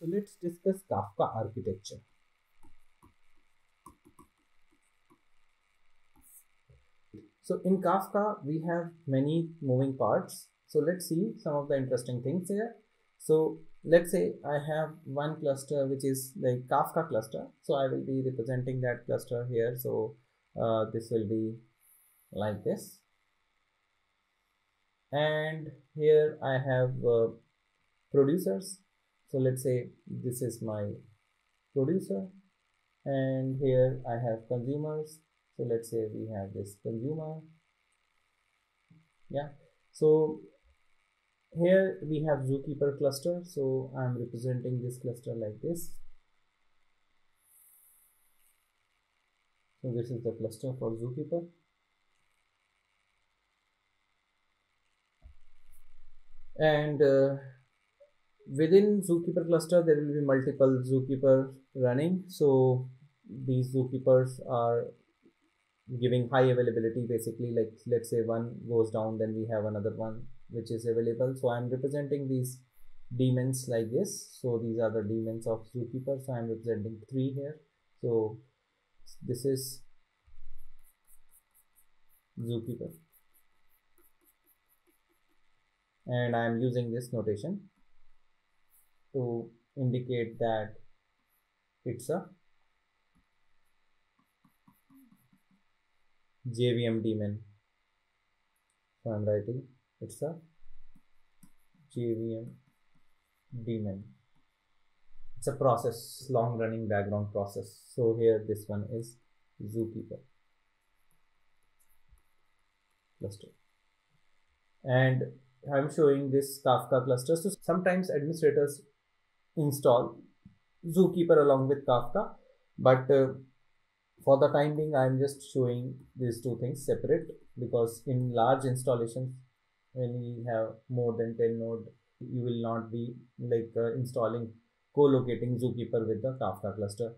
So let's discuss Kafka architecture. So in Kafka, we have many moving parts. So let's see some of the interesting things here. So let's say I have one cluster, which is the Kafka cluster. So I will be representing that cluster here. So this will be like this. And here I have producers. So let's say this is my producer. And here I have consumers. So let's say we have this consumer. Yeah. So here we have Zookeeper cluster. So I'm representing this cluster like this. So this is the cluster for Zookeeper. And within Zookeeper cluster, there will be multiple Zookeepers running. So these Zookeepers are giving high availability, basically. Like, let's say one goes down, then we have another one which is available. So I'm representing these daemons like this. So these are the daemons of Zookeeper. So I'm representing 3 here. So this is Zookeeper. And I'm using this notation to indicate that it's a JVM daemon. So I'm writing it's a JVM daemon. It's a process, long running background process. So here this one is Zookeeper cluster. And I'm showing this Kafka cluster. So sometimes administrators install Zookeeper along with Kafka, but for the time being, I'm just showing these two things separate, because in large installations, when we have more than 10 nodes, you will not be like installing, co-locating Zookeeper with the Kafka cluster.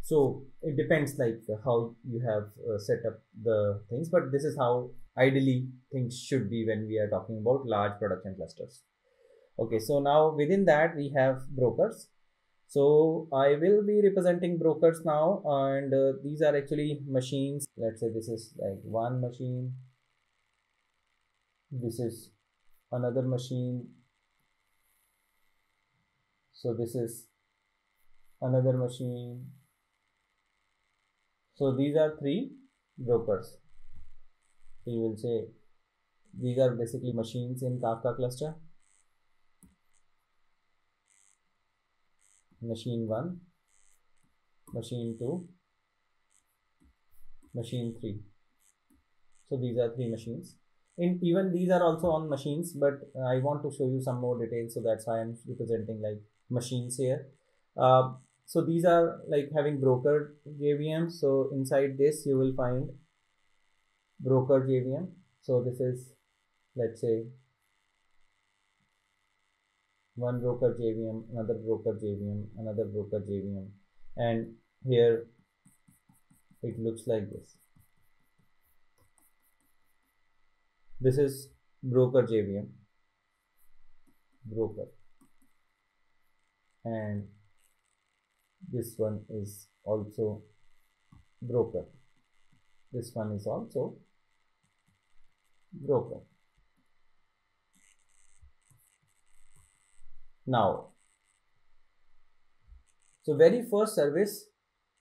So it depends like how you have set up the things, but this is how ideally things should be when we are talking about large production clusters. Okay, so now within that we have brokers. So I will be representing brokers now, and these are actually machines. Let's say this is like one machine. This is another machine. So this is another machine. So these are 3 brokers. So you will say these are basically machines in Kafka cluster. Machine 1, machine 2, machine 3. So these are 3 machines. And even these are also on machines, but I want to show you some more details. So that's why I'm representing like machines here. So these are like having broker JVM. So inside this you will find broker JVM. So this is, let's say, one broker JVM, another broker JVM, another broker JVM, and here it looks like this. This is broker JVM, broker, and this one is also broker. This one is also broker. Now, so very first service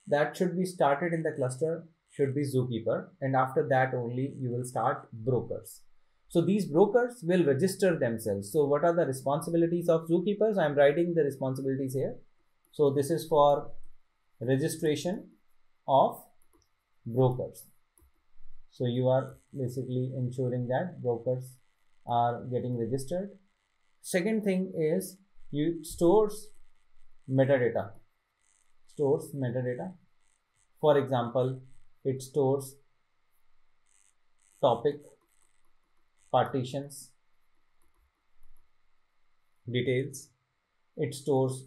that should be started in the cluster should be Zookeeper, and after that only you will start brokers. So these brokers will register themselves. So what are the responsibilities of Zookeepers? I am writing the responsibilities here. So this is for registration of brokers. So you are basically ensuring that brokers are getting registered. Second thing is you stores metadata. For example, it stores topic, partitions, details. It stores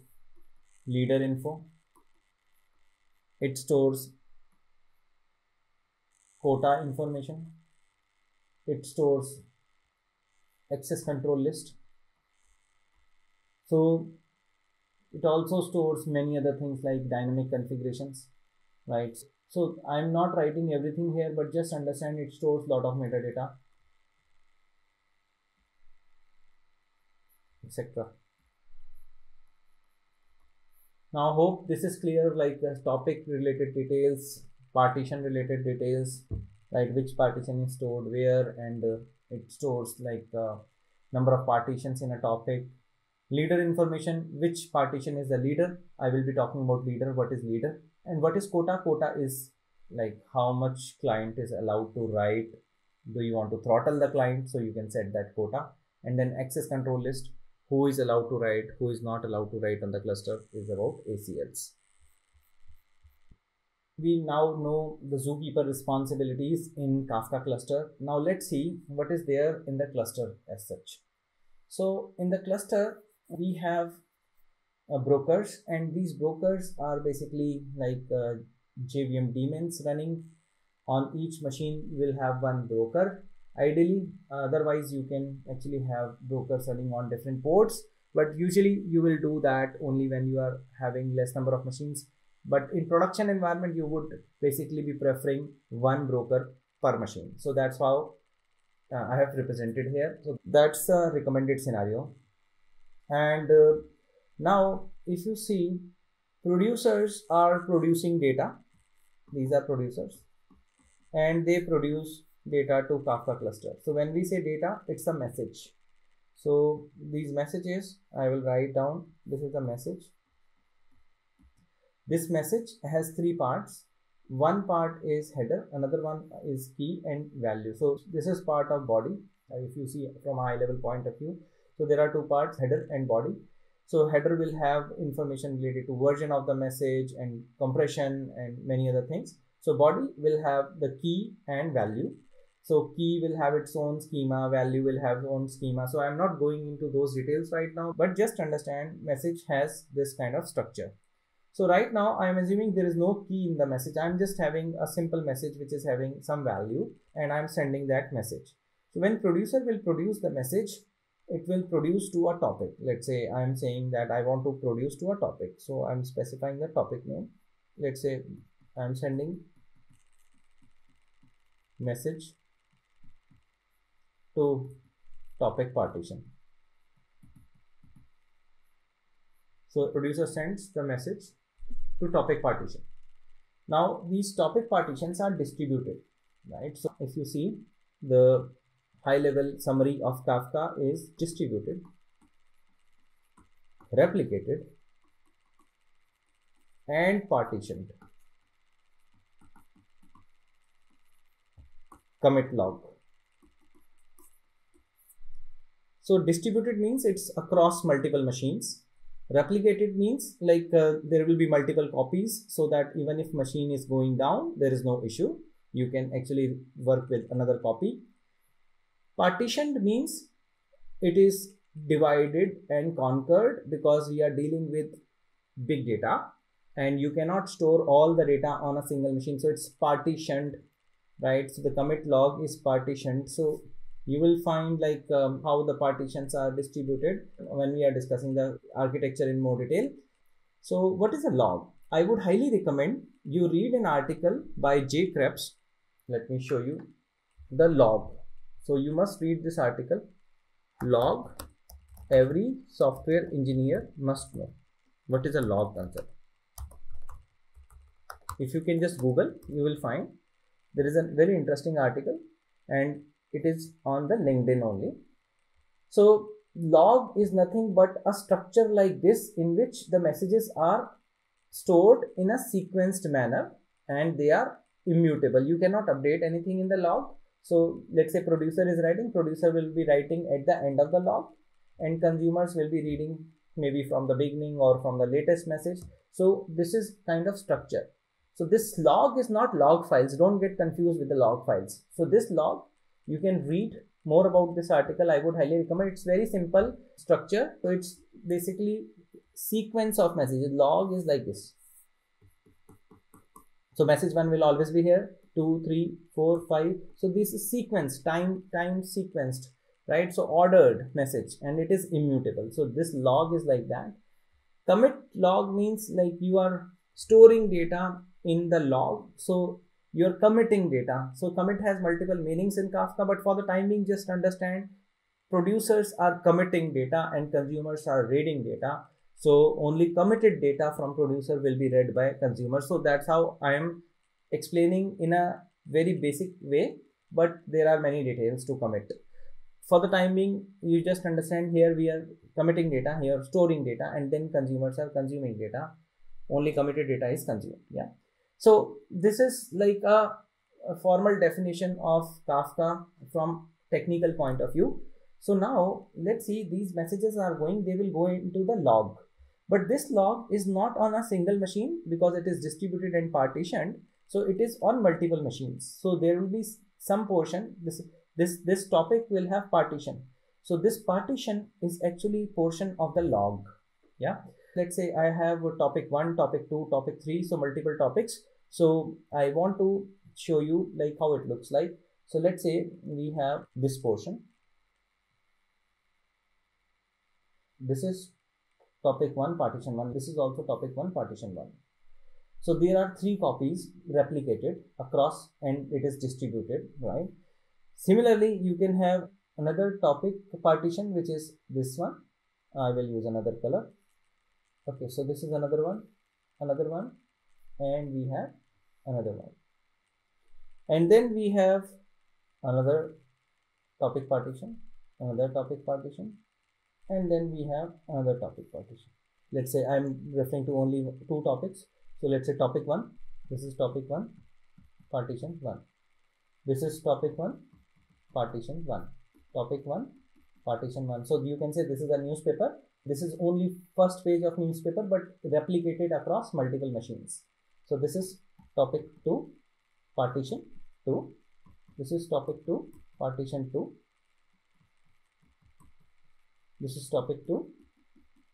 leader info. It stores quota information. It stores access control list. So It also stores many other things like dynamic configurations, right? So I'm not writing everything here, but just understand it stores a lot of metadata, etc. Now hope this is clear, like the topic related details, partition related details, right? Which partition is stored where, and it stores like the number of partitions in a topic. Leader information, which partition is the leader. I will be talking about leader, what is leader, and what is quota. Quota is like how much client is allowed to write. Do you want to throttle the client? So you can set that quota. And then access control list, who is allowed to write, who is not allowed to write on the cluster, is about ACLs. We now know the Zookeeper responsibilities in Kafka cluster. Now let's see what is there in the cluster as such. So in the cluster, we have brokers, and these brokers are basically like JVM daemons running. On each machine will have one broker. Ideally, otherwise you can actually have brokers running on different ports, but usually you will do that only when you are having less number of machines. But in production environment, you would basically be preferring one broker per machine. So that's how I have represented here. So that's a recommended scenario. And now if you see, producers are producing data. These are producers, and they produce data to Kafka cluster. So when we say data, it's a message. So these messages, I will write down. This is a message. This message has three parts. One part is header, another one is key and value. So this is part of body. If you see from a high level point of view, so there are two parts, header and body. So header will have information related to version of the message and compression and many other things. So body will have the key and value. So key will have its own schema, value will have its own schema. So I'm not going into those details right now, but just understand message has this kind of structure. So right now I'm assuming there is no key in the message. I'm just having a simple message which is having some value, and I'm sending that message. So when producer will produce the message, it will produce to a topic. Let's say I'm saying that I want to produce to a topic. So I'm specifying the topic name. Let's say I'm sending message to topic partition. So producer sends the message to topic partition. Now these topic partitions are distributed, right? So if you see, the high level summary of Kafka is distributed, replicated, and partitioned. Commit log. So distributed means it's across multiple machines. Replicated means like there will be multiple copies, so that even if machine is going down, there is no issue. You can actually work with another copy. Partitioned means it is divided and conquered, because we are dealing with big data and you cannot store all the data on a single machine. So it's partitioned, right? So the commit log is partitioned. So you will find like how the partitions are distributed when we are discussing the architecture in more detail. So what is a log? I would highly recommend you read an article by Jay Kreps. Let me show you the log. So you must read this article, log, every software engineer must know. What is a log concept? If you can just Google, you will find there is a very interesting article, and it is on the LinkedIn only. So log is nothing but a structure like this, in which the messages are stored in a sequenced manner, and they are immutable. You cannot update anything in the log. So let's say producer is writing, producer will be writing at the end of the log, and consumers will be reading maybe from the beginning or from the latest message. So this is kind of structure. So this log is not log files. Don't get confused with the log files. So this log, you can read more about this article. I would highly recommend. It's very simple structure. So it's basically sequence of messages. Log is like this. So message one will always be here. 2, 3, 4, 5. So this is sequenced, time sequenced, right? So ordered message, and it is immutable. So this log is like that. Commit log means like you are storing data in the log, so you're committing data. So commit has multiple meanings in Kafka, but for the time being, just understand producers are committing data and consumers are reading data. So only committed data from producer will be read by consumer. So that's how I am explaining in a very basic way, but there are many details to commit. For the time being, you just understand here we are committing data, here storing data, and then consumers are consuming data. Only committed data is consumed. Yeah. So this is like a formal definition of Kafka from technical point of view. So now let's see, these messages are going, they will go into the log. But this log is not on a single machine because it is distributed and partitioned. So it is on multiple machines. So there will be some portion, this topic will have partition. So this partition is actually portion of the log. Yeah. Let's say I have topic 1, topic 2, topic 3. So multiple topics. So I want to show you like how it looks like. So let's say we have this portion. This is topic 1, partition 1. This is also topic 1, partition 1. So there are 3 copies replicated across and it is distributed, right? Similarly, you can have another topic partition, which is this one. I will use another color. Okay, so this is another one, and we have another one. And then we have another topic partition, another topic partition, and then we have another topic partition. Let's say I'm referring to only 2 topics. So let's say topic 1, this is topic 1, partition 1. This is topic 1, partition 1. Topic 1, partition 1. So you can say this is a newspaper. This is only first page of newspaper, but replicated across multiple machines. So this is topic 2, partition 2. This is topic 2, partition 2. This is topic 2,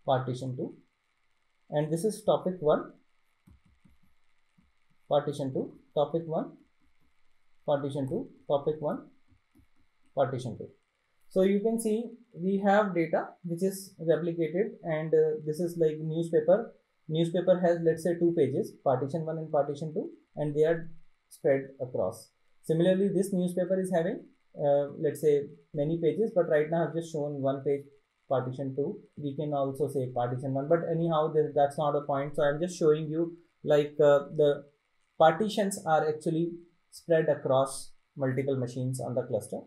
partition 2. And this is topic 1, partition 2, topic 1, partition 2, topic 1, partition 2. So you can see we have data which is replicated, and this is like newspaper. Newspaper has, let's say, 2 pages, partition 1 and partition 2, and they are spread across. Similarly, this newspaper is having, let's say, many pages, but right now I've just shown 1 page, partition 2. We can also say partition 1, but anyhow, that's not a point. So I'm just showing you like the partitions are actually spread across multiple machines on the cluster.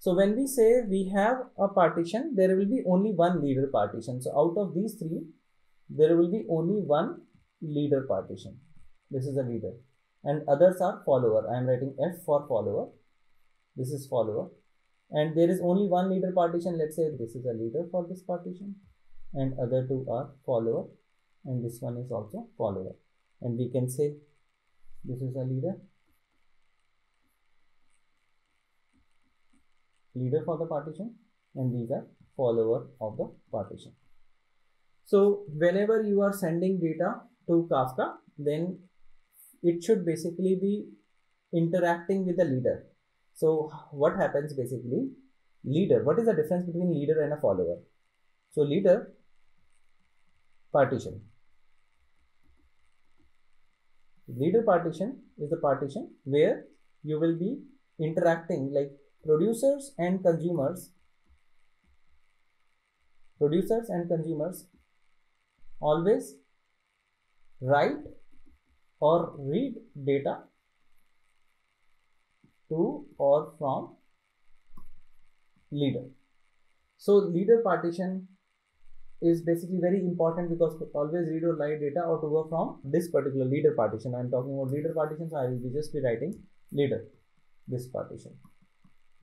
So when we say we have a partition, there will be only one leader partition. So out of these 3, there will be only one leader partition. This is a leader and others are follower. I am writing F for follower. This is follower. And there is only one leader partition. Let's say this is a leader for this partition and other 2 are follower. And this one is also follower. And we can say this is a leader. Leader for the partition, and these are follower of the partition. So whenever you are sending data to Kafka, then it should basically be interacting with the leader. So what happens basically? Leader, what is the difference between leader and a follower? So leader, partition. Leader partition is the partition where you will be interacting like producers and consumers always write or read data to or from leader. So leader partition is basically very important because always read or write data or to or from this particular leader partition. I am talking about leader partition, so I will just be writing leader, this partition.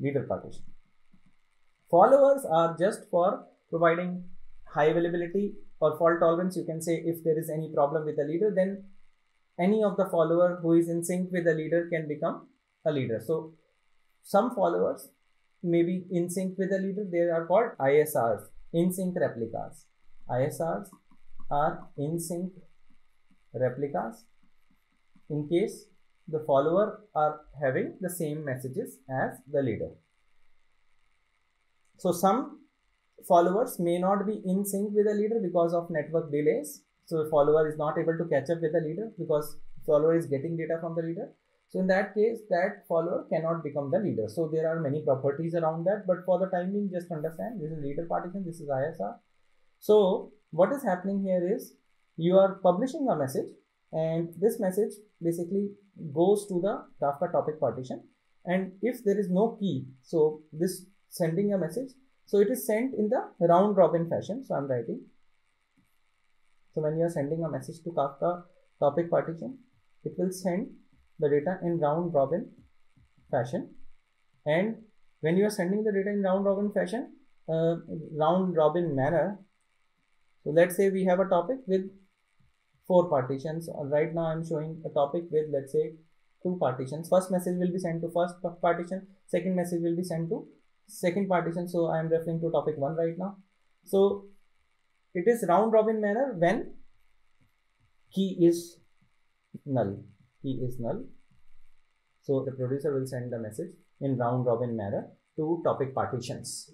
Leader partition. Followers are just for providing high availability or fault tolerance. You can say if there is any problem with the leader, then any of the follower who is in sync with the leader can become a leader. So some followers may be in sync with the leader. They are called ISRs, in sync replicas. ISRs are in sync replicas in case the follower are having the same messages as the leader. So some followers may not be in sync with the leader because of network delays. So the follower is not able to catch up with the leader because follower is getting data from the leader. So in that case, that follower cannot become the leader. So there are many properties around that, but for the time being, just understand this is leader partition, this is ISR. So what is happening here is you are publishing a message, and this message basically goes to the Kafka topic partition. And if there is no key, so this sending a message, so it is sent in the round robin fashion. So I'm writing. So when you are sending a message to Kafka topic partition, it will send the data in round robin fashion. And when you are sending the data in round robin fashion, round robin manner, so let's say we have a topic with 4 partitions. Right now I'm showing a topic with, let's say, 2 partitions. First message will be sent to first partition, second message will be sent to second partition. So I am referring to topic 1 right now. So it is round robin manner when key is null. Key is null. So the producer will send the message in round robin manner to topic partitions.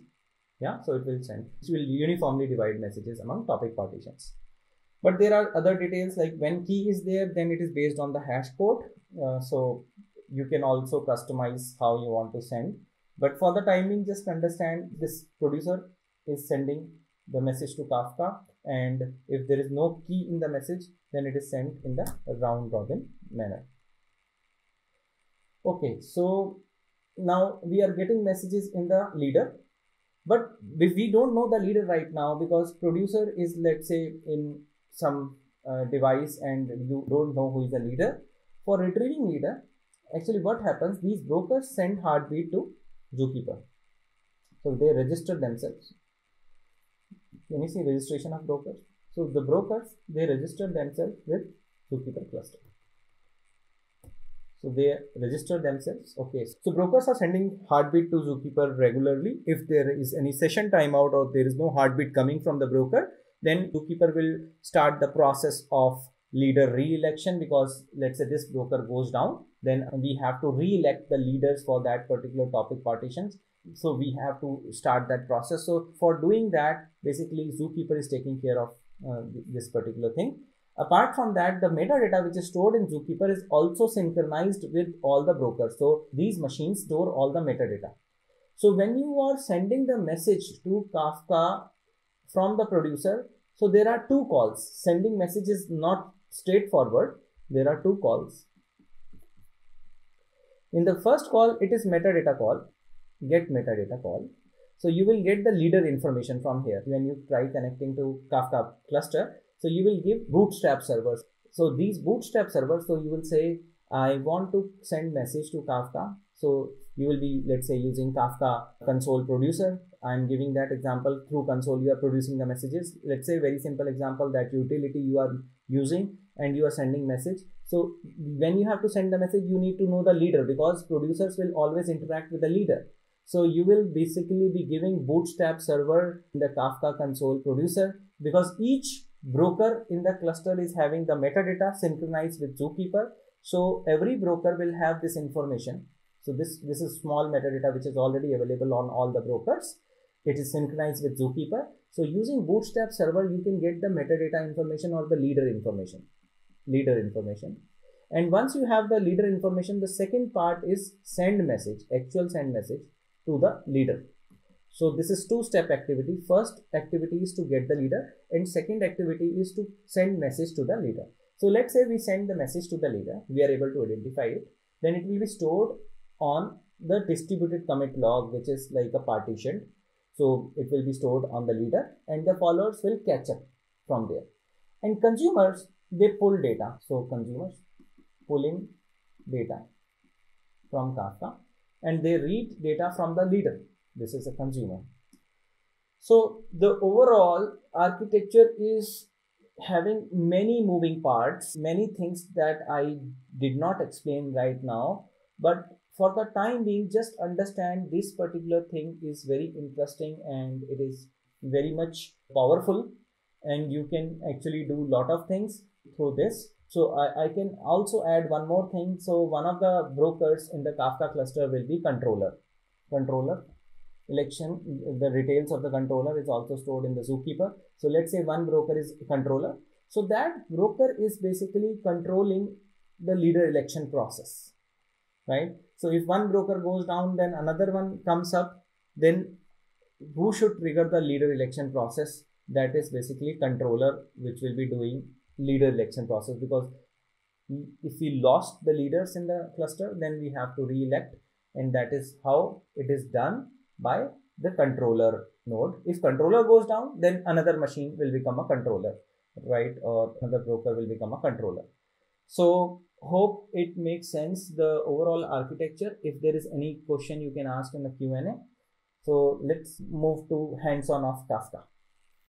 Yeah, so it will send, it will uniformly divide messages among topic partitions. But there are other details, like when key is there, then it is based on the hash code. So you can also customize how you want to send. But for the timing, just understand this producer is sending the message to Kafka, and if there is no key in the message, then it is sent in the round robin manner. Okay, so now we are getting messages in the leader, but we don't know the leader right now because producer is, let's say, in some device and you don't know who is the leader. For retrieving leader, actually what happens, these brokers send heartbeat to Zookeeper. So they register themselves. Can you see registration of brokers? So the brokers, they register themselves with Zookeeper cluster. So they register themselves. Okay, so brokers are sending heartbeat to Zookeeper regularly. If there is any session timeout or there is no heartbeat coming from the broker, then Zookeeper will start the process of leader re-election, because let's say this broker goes down, then we have to re-elect the leaders for that particular topic partitions. So we have to start that process. So for doing that, basically Zookeeper is taking care of this particular thing. Apart from that, the metadata which is stored in Zookeeper is also synchronized with all the brokers. So these machines store all the metadata. So when you are sending the message to Kafka from the producer, so there are 2 calls. Sending message is not straightforward. There are 2 calls. In the first call, it is metadata call. Get metadata call. So you will get the leader information from here when you try connecting to Kafka cluster. So you will give bootstrap servers. So these bootstrap servers, so you will say, I want to send message to Kafka. So you will be, let's say, using Kafka console producer. I'm giving that example. Through console, you are producing the messages. Let's say very simple example, that utility you are using and you are sending message. So when you have to send the message, you need to know the leader, because producers will always interact with the leader. So you will basically be giving bootstrap server in the Kafka console producer, because each broker in the cluster is having the metadata synchronized with Zookeeper. So every broker will have this information. So this is small metadata which is already available on all the brokers. It is synchronized with Zookeeper. So using bootstrap server, you can get the metadata information or the leader information. And once you have the leader information, the second part is send message, actual send message to the leader. So this is 2-step activity. First activity is to get the leader, and second activity is to send message to the leader. So let's say we send the message to the leader, we are able to identify it, then it will be stored on the distributed commit log, which is like a partition. So it will be stored on the leader, and the followers will catch up from there. And consumers, they pull data. So consumers pulling data from Kafka, and they read data from the leader. This is a consumer. So the overall architecture is having many moving parts, many things that I did not explain right now. But for the time being, just understand this particular thing is very interesting, and it is very much powerful, and you can actually do a lot of things through this. So I can also add one more thing. So one of the brokers in the Kafka cluster will be controller. election, the details of the controller is also stored in the Zookeeper. So let's say one broker is a controller. So that broker is basically controlling the leader election process, right? So if one broker goes down, then another one comes up, then who should trigger the leader election process? That is basically controller, which will be doing leader election process, because if we lost the leaders in the cluster, then we have to re-elect, and that is how it is done by the controller node. If controller goes down, then another machine will become a controller, right? Or another broker will become a controller. So hope it makes sense, the overall architecture. If there is any question, you can ask in the Q&A. So let's move to hands-on of Kafka.